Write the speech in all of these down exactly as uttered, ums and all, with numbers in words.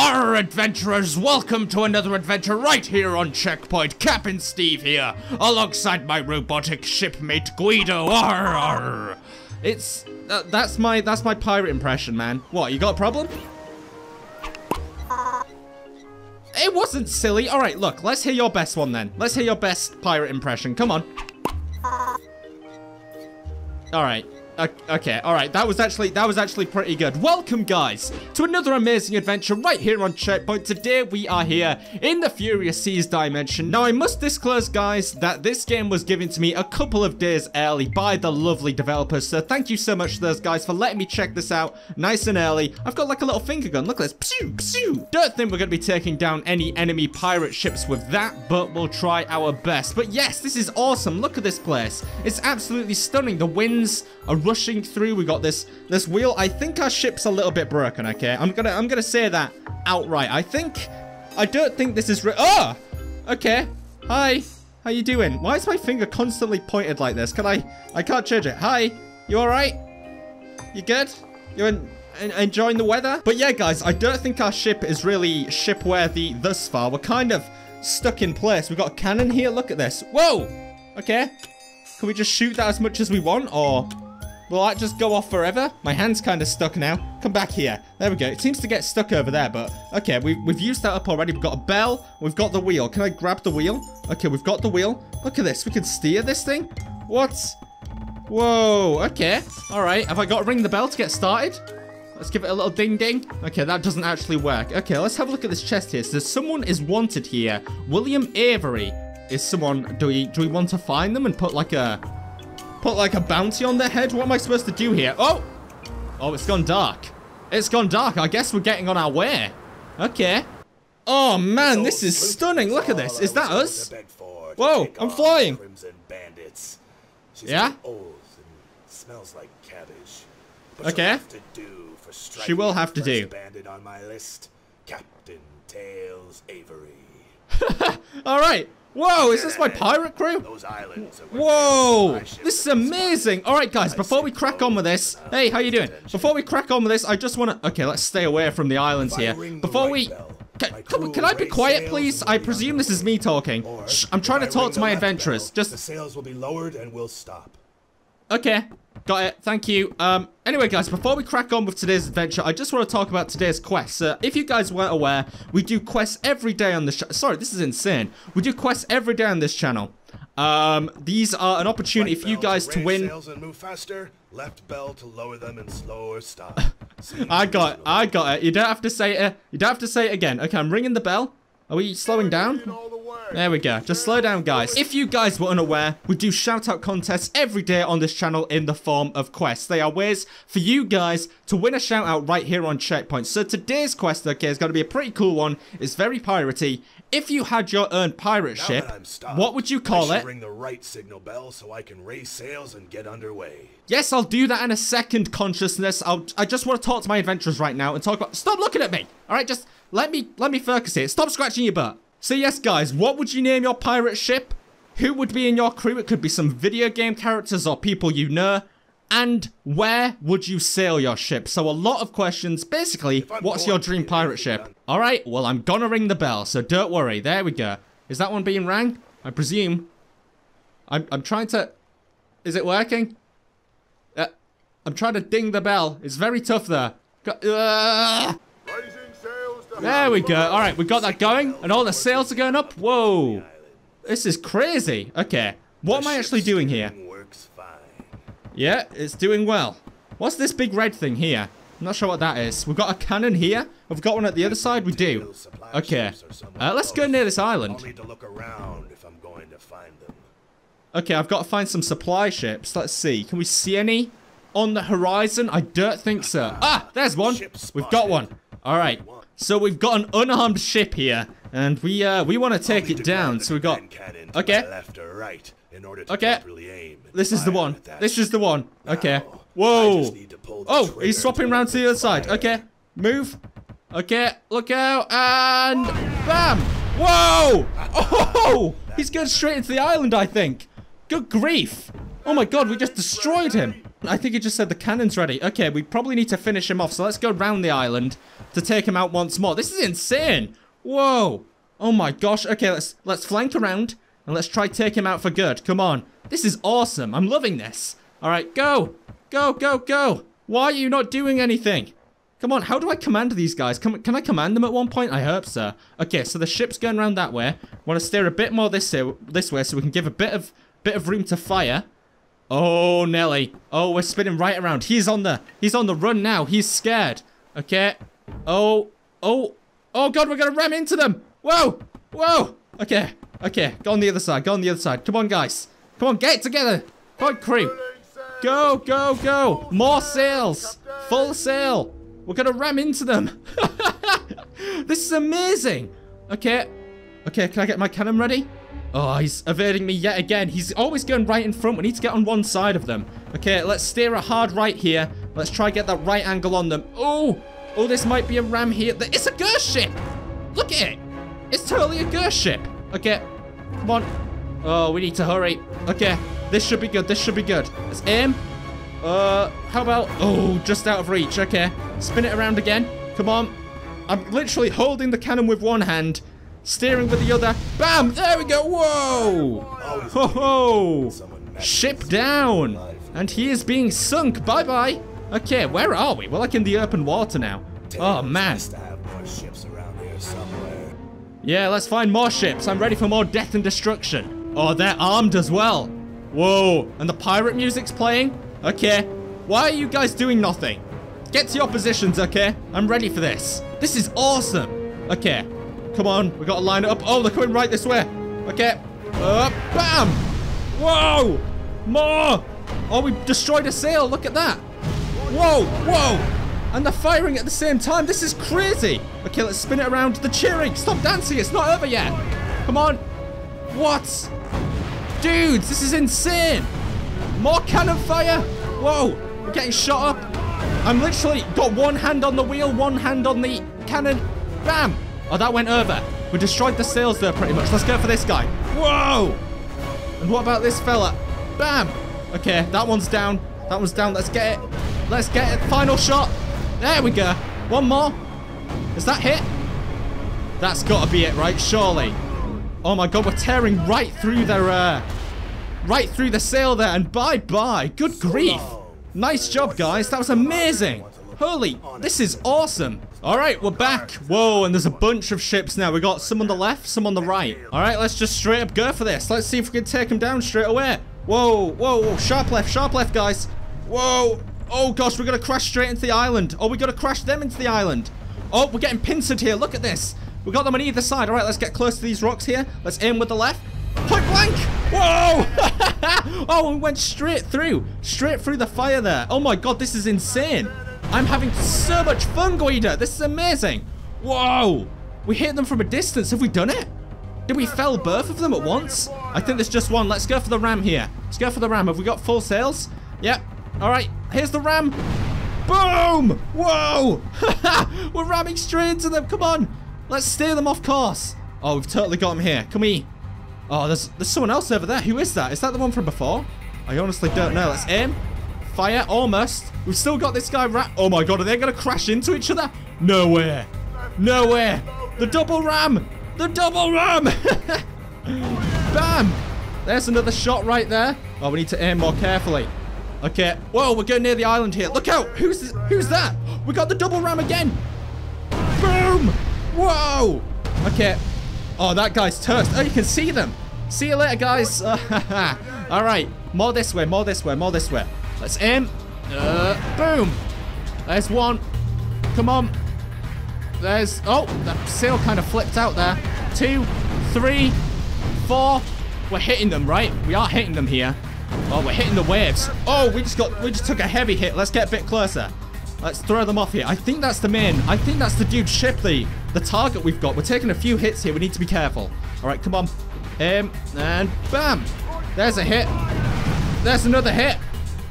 Our adventurers, welcome to another adventure right here on Checkpoint. Captain Steve here, alongside my robotic shipmate Guido. Arr, arr. It's uh, that's my that's my pirate impression, man. What, you got a problem? It wasn't silly. All right, look, let's hear your best one then. Let's hear your best pirate impression. Come on. All right. Okay, all right, that was actually that was actually pretty good. Welcome, guys, to another amazing adventure right here on Checkpoint. Today we are here in the Furious Seas dimension. Now, I must disclose, guys, that this game was given to me a couple of days early by the lovely developers, so thank you so much to those guys for letting me check this out nice and early. I've got like a little finger gun. Look at this. Psew, psew. Don't think we're going to be taking down any enemy pirate ships with that, but we'll try our best. But yes, this is awesome. Look at this place. It's absolutely stunning. The winds are rushing through. We got this this wheel. I think our ship's a little bit broken. Okay, I'm gonna I'm gonna say that outright. I think I don't think this is. Oh, okay. Hi, how you doing? Why is my finger constantly pointed like this? Can I? I can't change it. Hi, you all right? You good? You in, in, enjoying the weather? But yeah, guys, I don't think our ship is really ship worthy thus far. We're kind of stuck in place. We've got a cannon here. Look at this. Whoa. Okay. Can we just shoot that as much as we want, or? Will that just go off forever? My hand's kind of stuck now. Come back here. There we go. It seems to get stuck over there, but... Okay, we've, we've used that up already. We've got a bell. We've got the wheel. Can I grab the wheel? Okay, we've got the wheel. Look at this. We can steer this thing. What? Whoa. Okay. All right. Have I got to ring the bell to get started? Let's give it a little ding-ding. Okay, that doesn't actually work. Okay, let's have a look at this chest here. So someone is wanted here. William Avery is someone... Do we, do we want to find them and put like a... Put like a bounty on their head? What am I supposed to do here? Oh! Oh, it's gone dark. It's gone dark. I guess we're getting on our way. Okay. Oh, man, this is stunning. Look at this. Is that us? Whoa, I'm flying. Yeah? Okay. She will have to do. All right. Whoa, is this my pirate crew? Whoa, this is amazing. All right, guys, before we crack on with this, hey, how you doing? Before we crack on with this, I just want to... Okay, let's stay away from the islands here. Before we... Can, can, can I be quiet, please? I presume this is me talking. Shh, I'm trying to talk to my adventurers. Just... The sails will be lowered and we'll stop. Okay, got it. Thank you. Um, anyway, guys, before we crack on with today's adventure, I just want to talk about today's quest. Uh, if you guys weren't aware, we do quests every day on this... Sorry, this is insane. We do quests every day on this channel. Um, these are an opportunity right for you guys to, to win. And move faster, left bell to lower them and slower stop. I got it. I got it. You don't have to say it. You don't have to say it again. Okay, I'm ringing the bell. Are we slowing down? There we go. Just slow down, guys. If you guys were unaware, we do shout-out contests every day on this channel in the form of quests. They are ways for you guys to win a shout-out right here on Checkpoint. So today's quest, okay, is going to be a pretty cool one. It's very piratey. If you had your own pirate ship, what would you call it? Ring the right signal bell so I can raise sails and get underway. Yes, I'll do that in a second, consciousness. I'll, I just want to talk to my adventurers right now and talk about... Stop looking at me! All right, just... Let me, let me focus here. Stop scratching your butt. So yes, guys, what would you name your pirate ship? Who would be in your crew? It could be some video game characters or people you know. And where would you sail your ship? So a lot of questions. Basically, what's your dream pirate ship? All right, well, I'm gonna ring the bell, so don't worry. There we go. Is that one being rang? I presume. I'm, I'm trying to... Is it working? Uh, I'm trying to ding the bell. It's very tough there. Uh, There we go. All right, we got that going, and all the sails are going up. Whoa. This is crazy. Okay. What am I actually doing here? Yeah, it's doing well. What's this big red thing here? I'm not sure what that is. We've got a cannon here. We've got one at the other side. We do. Okay. Uh, let's go near this island. Okay, I've got to find some supply ships. Let's see. Can we see any on the horizon? I don't think so. Ah, there's one. We've got one. All right. So we've got an unarmed ship here, and we uh, we want to take it down. So we got okay, left or right in order to okay. Aim this is the one. This is the one. Okay. Whoa. Oh, he's swapping around to the other side. Okay, move. Okay, look out and bam! Whoa! Oh, he's going straight into the island. I think. Good grief. Oh my god, we just destroyed him. I think he just said the cannon's ready. Okay, we probably need to finish him off, so let's go round the island to take him out once more. This is insane. Whoa. Oh my gosh. Okay, let's let's flank around and let's try take him out for good. Come on. This is awesome. I'm loving this. All right, go. Go, go, go. Why are you not doing anything? Come on, how do I command these guys? Can, can I command them at one point? I hope so. Okay, so the ship's going around that way. Want to steer a bit more this way, this way so we can give a bit of bit of room to fire. Oh, Nelly. Oh, we're spinning right around. He's on the he's on the run now. He's scared. Okay. Oh, oh, oh god, we're going to ram into them. Whoa, whoa. Okay, okay. Go on the other side. Go on the other side. Come on, guys. Come on, get it together. Come on, crew. Go, go, go. More sails. Full sail. We're gonna ram into them. This is amazing. Okay. Okay, can I get my cannon ready? Oh, he's evading me yet again. He's always going right in front. We need to get on one side of them. Okay, let's steer a hard right here. Let's try to get that right angle on them. Oh, oh, this might be a ram here. It's a Ghost ship. Look at it. It's totally a Ghost ship. Okay, come on. Oh, we need to hurry. Okay, this should be good. This should be good. Let's aim. Uh, how about... Oh, just out of reach. Okay. Spin it around again. Come on. I'm literally holding the cannon with one hand, steering with the other. Bam! There we go. Whoa! Ho ho! Ship down! And he is being sunk. Bye-bye. Okay, where are we? We're like in the open water now. Oh, man. Yeah, let's find more ships. I'm ready for more death and destruction. Oh, they're armed as well. Whoa. And the pirate music's playing? Okay, why are you guys doing nothing? Get to your positions, okay? I'm ready for this. This is awesome. Okay, come on, we gotta line it up. Oh, they're coming right this way. Okay, uh, bam! Whoa! More! Oh, we destroyed a sail, look at that. Whoa, whoa! And they're firing at the same time, this is crazy. Okay, let's spin it around. They're cheering, stop dancing, it's not over yet. Come on. What? Dudes, this is insane. More cannon fire! Whoa, we're getting shot up. I'm literally got one hand on the wheel, one hand on the cannon. Bam! Oh, that went over. We destroyed the sails there pretty much. Let's go for this guy. Whoa! And what about this fella? Bam! Okay, that one's down. That one's down. Let's get it. Let's get it. Final shot. There we go. One more. Is that hit? That's got to be it, right? Surely. Oh my god, we're tearing right through their... Uh, Right through the sail there, and bye-bye. Good grief. Nice job, guys. That was amazing. Holy, this is awesome. All right, we're back. Whoa, and there's a bunch of ships now. We got some on the left, some on the right. All right, let's just straight up go for this. Let's see if we can take them down straight away. Whoa, whoa, whoa. Sharp left, sharp left, guys. Whoa. Oh, gosh, we're going to crash straight into the island. Oh, we got to crash them into the island. Oh, we're getting pincered here. Look at this. We got them on either side. All right, let's get close to these rocks here. Let's aim with the left. Point blank! Whoa! Oh, we went straight through. Straight through the fire there. Oh my god, this is insane. I'm having so much fun, Guido. This is amazing. Whoa! We hit them from a distance. Have we done it? Did we fell both of them at once? I think there's just one. Let's go for the ram here. Let's go for the ram. Have we got full sails? Yep. Alright, here's the ram. Boom! Whoa! We're ramming straight into them. Come on. Let's steer them off course. Oh, we've totally got them here. Can we... Oh, there's, there's someone else over there. Who is that? Is that the one from before? I honestly don't know. Let's aim. Fire. Almost. We've still got this guy ra- Oh my god, are they going to crash into each other? No way. No way. The double ram. The double ram. Bam. There's another shot right there. Oh, we need to aim more carefully. Okay. Whoa, we're going near the island here. Look out. Who's this? Who's that? We got the double ram again. Boom. Whoa. Okay. Oh, that guy's toast. Oh, you can see them. See you later, guys. All right. More this way, more this way, more this way. Let's aim. Uh, boom. There's one. Come on. There's... Oh, the sail kind of flipped out there. Two, three, four. We're hitting them, right? We are hitting them here. Oh, we're hitting the waves. Oh, we just got... We just took a heavy hit. Let's get a bit closer. Let's throw them off here. I think that's the main... I think that's the dude ship, the... The target we've got. We're taking a few hits here. We need to be careful. All right, come on. Aim. And bam. There's a hit. There's another hit.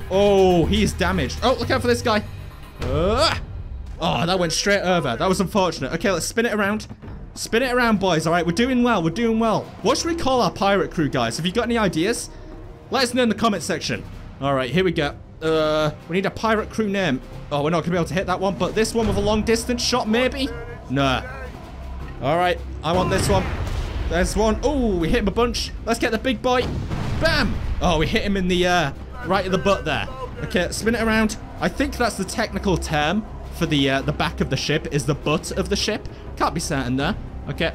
Oh, he's damaged. Oh, look out for this guy. Uh, oh, that went straight over. That was unfortunate. Okay, let's spin it around. Spin it around, boys. All right, we're doing well. We're doing well. What should we call our pirate crew, guys? Have you got any ideas? Let us know in the comment section. All right, here we go. Uh, we need a pirate crew name. Oh, we're not gonna be able to hit that one, but this one with a long distance shot, maybe? Nah. All right, I want this one. There's one. Oh, we hit him a bunch. Let's get the big boy. Bam! Oh, we hit him in the uh, right of the butt there. Okay, spin it around. I think that's the technical term for the uh, the back of the ship is the butt of the ship. Can't be certain there. Okay.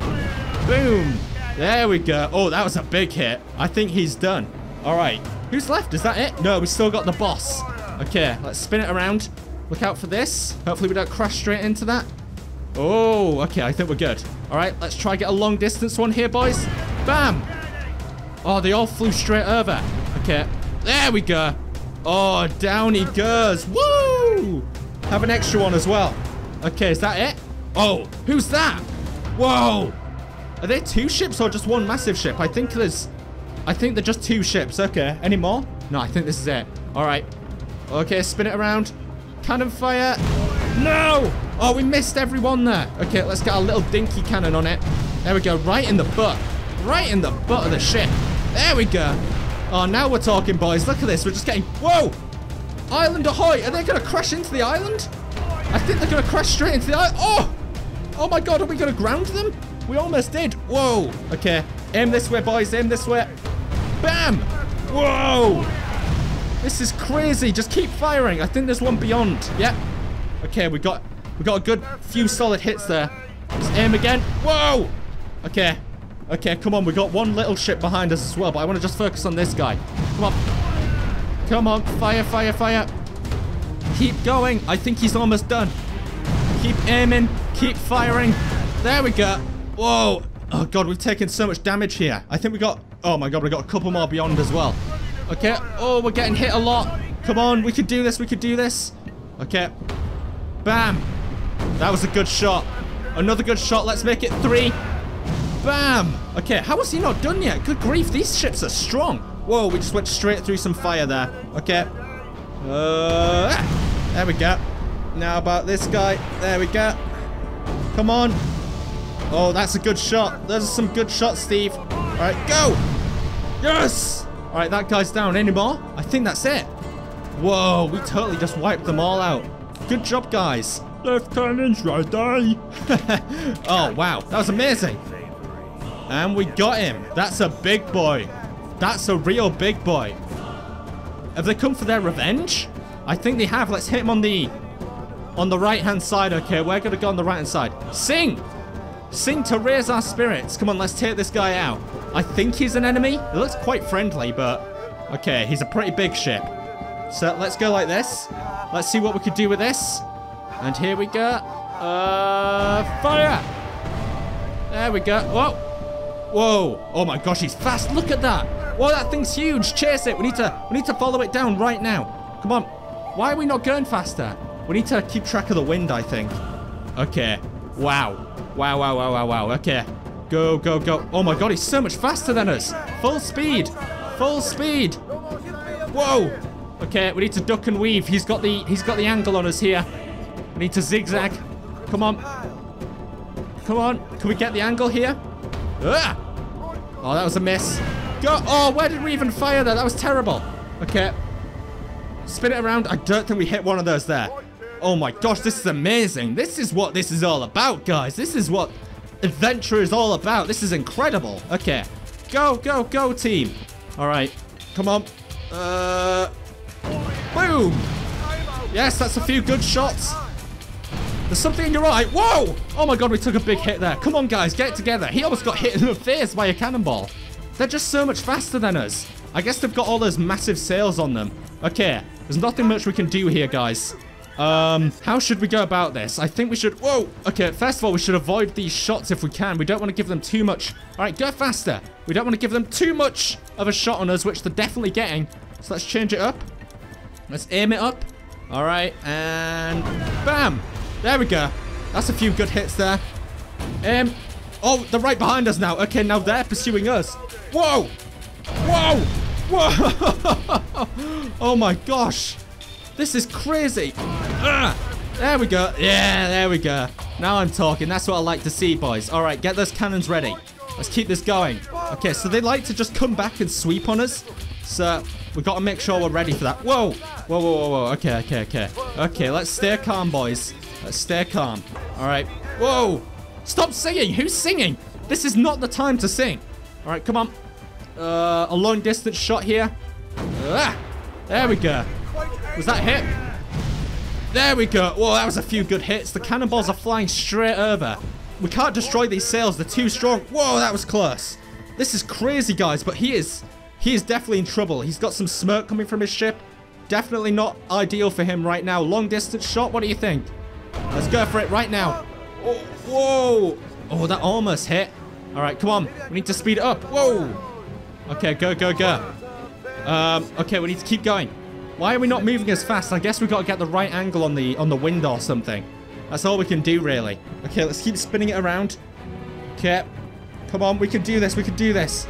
Boom. There we go. Oh, that was a big hit. I think he's done. All right. Who's left? Is that it? No, we still got the boss. Okay, let's spin it around. Look out for this. Hopefully we don't crash straight into that. Oh, okay. I think we're good. All right, let's try get a long distance one here, boys. Bam. Oh, they all flew straight over. Okay. There we go. Oh, down he goes. Woo! Have an extra one as well. Okay, is that it? Oh, who's that? Whoa! Are there two ships or just one massive ship? I think there's... I think they're just two ships. Okay, any more? No, I think this is it. All right. Okay, spin it around. Cannon fire. No! Oh, we missed everyone there. Okay, let's get our little dinky cannon on it. There we go. Right in the butt. Right in the butt of the ship. There we go. Oh, now we're talking, boys. Look at this. We're just getting... Whoa! Island ahoy! Are they going to crash into the island? I think they're going to crash straight into the island. Oh! Oh, my God. Are we going to ground them? We almost did. Whoa. Okay. Aim this way, boys. Aim this way. Bam! Whoa! This is crazy. Just keep firing. I think there's one beyond. Yep. Okay, we got we got a good few solid hits there. Just aim again. Whoa! Okay. Okay, come on. We got one little ship behind us as well, but I want to just focus on this guy. Come on. Come on. Fire, fire, fire. Keep going. I think he's almost done. Keep aiming. Keep firing. There we go. Whoa. Oh, God. We've taken so much damage here. I think we got... Oh, my God. We got a couple more beyond as well. Okay. Oh, we're getting hit a lot. Come on. We could do this. We could do this. Okay. Bam. That was a good shot. Another good shot. Let's make it three. Bam! Okay, how was he not done yet? Good grief, these ships are strong. Whoa, we just went straight through some fire there. Okay. Uh, there we go. Now about this guy. There we go. Come on. Oh, that's a good shot. Those are some good shots, Steve. All right, go! Yes! All right, that guy's down. Any more? I think that's it. Whoa, we totally just wiped them all out. Good job, guys. Left cannons right there. Oh, wow. That was amazing. And we got him. That's a big boy. That's a real big boy. Have they come for their revenge? I think they have. Let's hit him on the on the right-hand side. Okay, we're going to go on the right-hand side. Sing! Sing to raise our spirits. Come on, let's take this guy out. I think he's an enemy. He looks quite friendly, but... Okay, he's a pretty big ship. So let's go like this. Let's see what we could do with this. And here we go. Uh, fire! There we go. Whoa! Whoa. Oh, my gosh. He's fast. Look at that. Whoa, that thing's huge. Chase it. We need to we need to follow it down right now. Come on. Why are we not going faster? We need to keep track of the wind, I think. Okay. Wow. Wow, wow, wow, wow, wow. Okay. Go, go, go. Oh, my God. He's so much faster than us. Full speed. Full speed. Whoa. Okay. We need to duck and weave. He's got the, he's got the angle on us here. We need to zigzag. Come on. Come on. Can we get the angle here? Ah! Oh, that was a miss. Go! Oh, where did we even fire there? That was terrible. Okay. Spin it around. I don't think we hit one of those there. Oh my gosh, this is amazing. This is what this is all about, guys. This is what adventure is all about. This is incredible. Okay. Go, go, go, team. All right. Come on. Uh, boom! Yes, that's a few good shots. There's something in your eye. Whoa! Oh my God, we took a big hit there. Come on, guys, get it together. He almost got hit in the face by a cannonball. They're just so much faster than us. I guess they've got all those massive sails on them. Okay, there's nothing much we can do here, guys. Um, how should we go about this? I think we should... Whoa! Okay, first of all, we should avoid these shots if we can. We don't want to give them too much... All right, go faster. We don't want to give them too much of a shot on us, which they're definitely getting. So let's change it up. Let's aim it up. All right, and... Bam! There we go. That's a few good hits there. Um, oh, they're right behind us now. Okay, now they're pursuing us. Whoa! Whoa! Whoa! Oh, my gosh. This is crazy. Ugh. There we go. Yeah, there we go. Now I'm talking. That's what I like to see, boys. All right, get those cannons ready. Let's keep this going. Okay, so they like to just come back and sweep on us. Let's, uh, we've got to make sure we're ready for that. Whoa! Whoa, whoa, whoa, whoa. Okay, okay, okay. Okay, let's stay calm, boys. Let's stay calm. All right. Whoa! Stop singing! Who's singing? This is not the time to sing. All right, come on. Uh, a long distance shot here. Ah, there we go. Was that hit? There we go. Whoa, that was a few good hits. The cannonballs are flying straight over. We can't destroy these sails. They're too strong. Whoa, that was close. This is crazy, guys, but he is... He is definitely in trouble. He's got some smoke coming from his ship. Definitely not ideal for him right now. Long distance shot. What do you think? Let's go for it right now. Oh, whoa. Oh, that almost hit. All right, come on. We need to speed it up. Whoa. Okay, go, go, go. Um, okay, we need to keep going. Why are we not moving as fast? I guess we've got to get the right angle on the on the wind or something. That's all we can do, really. Okay, let's keep spinning it around. Okay. Come on, we can do this. We can do this.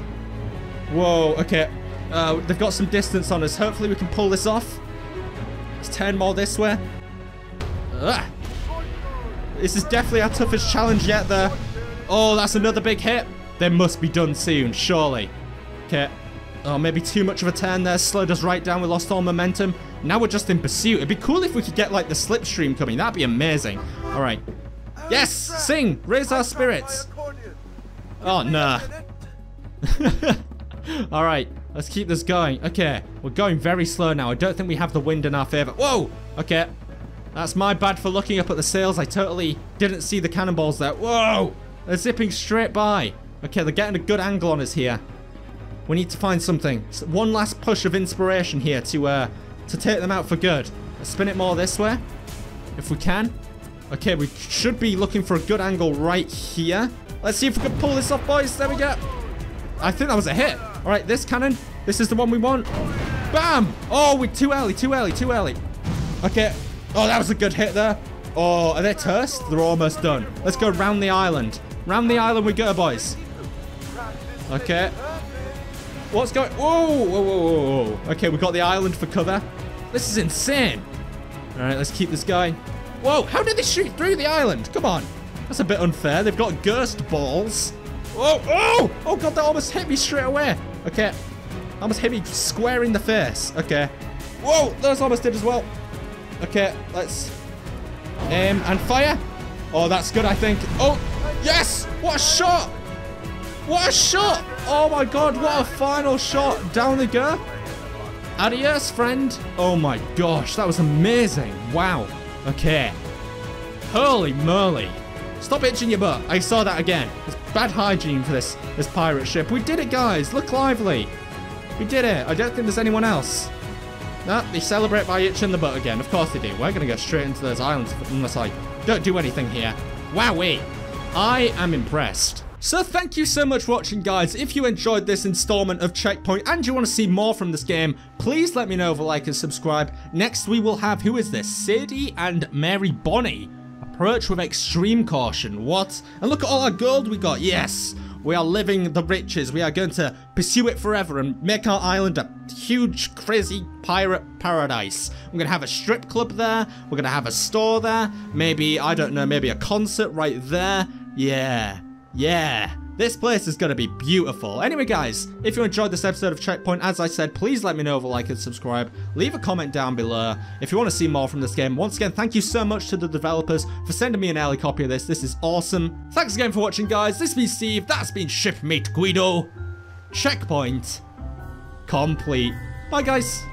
Whoa, okay. Uh, they've got some distance on us. Hopefully we can pull this off. Let's turn more this way. Ugh. This is definitely our toughest challenge yet, though. Oh, that's another big hit. They must be done soon, surely. Okay. Oh, maybe too much of a turn there. Slowed us right down. We lost all momentum. Now we're just in pursuit. It'd be cool if we could get, like, the slipstream coming. That'd be amazing. All right. Yes! Sing! Raise our spirits! Oh, no. All right, let's keep this going. Okay, we're going very slow now. I don't think we have the wind in our favor. Whoa! Okay, that's my bad for looking up at the sails. I totally didn't see the cannonballs there. Whoa! They're zipping straight by. Okay, they're getting a good angle on us here. We need to find something. One last push of inspiration here to uh, to take them out for good. Let's spin it more this way, if we can. Okay, we should be looking for a good angle right here. Let's see if we can pull this off, boys. There we go. I think that was a hit. All right, this cannon. This is the one we want. Bam! Oh, we're too early, too early, too early. Okay. Oh, that was a good hit there. Oh, are they toast? They're almost done. Let's go round the island. Round the island we go, boys. Okay. What's going... Whoa, whoa, whoa, whoa. Okay, we got the island for cover. This is insane. All right, let's keep this going. Whoa, how did they shoot through the island? Come on. That's a bit unfair. They've got ghost balls. Oh, oh, oh God, that almost hit me straight away. Okay, almost hit me square in the face. Okay. Whoa, those almost did as well. Okay, let's aim and fire. Oh, that's good, I think. Oh, yes, what a shot. What a shot. Oh my God, what a final shot. Down they go. Adios, friend. Oh my gosh, that was amazing. Wow. Okay. Holy moly. Stop itching your butt. I saw that again. It's bad hygiene for this this pirate ship. We did it, guys. Look lively. We did it. I don't think there's anyone else. No, they celebrate by itching the butt again. Of course they do. We're going to go straight into those islands unless I don't do anything here. Wowee. I am impressed. So thank you so much for watching, guys. If you enjoyed this installment of Checkpoint and you want to see more from this game, please let me know with a like and subscribe. Next, we will have, who is this? Sadie and Mary Bonnie. Approach with extreme caution. What? And look at all our gold we got. Yes, we are living the riches. We are going to pursue it forever and make our island a huge, crazy pirate paradise. We're going to have a strip club there. We're going to have a store there. Maybe, I don't know, maybe a concert right there. Yeah, yeah. This place is going to be beautiful. Anyway, guys, if you enjoyed this episode of Checkpoint, as I said, please let me know with a like and subscribe. Leave a comment down below if you want to see more from this game. Once again, thank you so much to the developers for sending me an early copy of this. This is awesome. Thanks again for watching, guys. This has been Steve. That's been Shipmate Guido. Checkpoint complete. Bye, guys.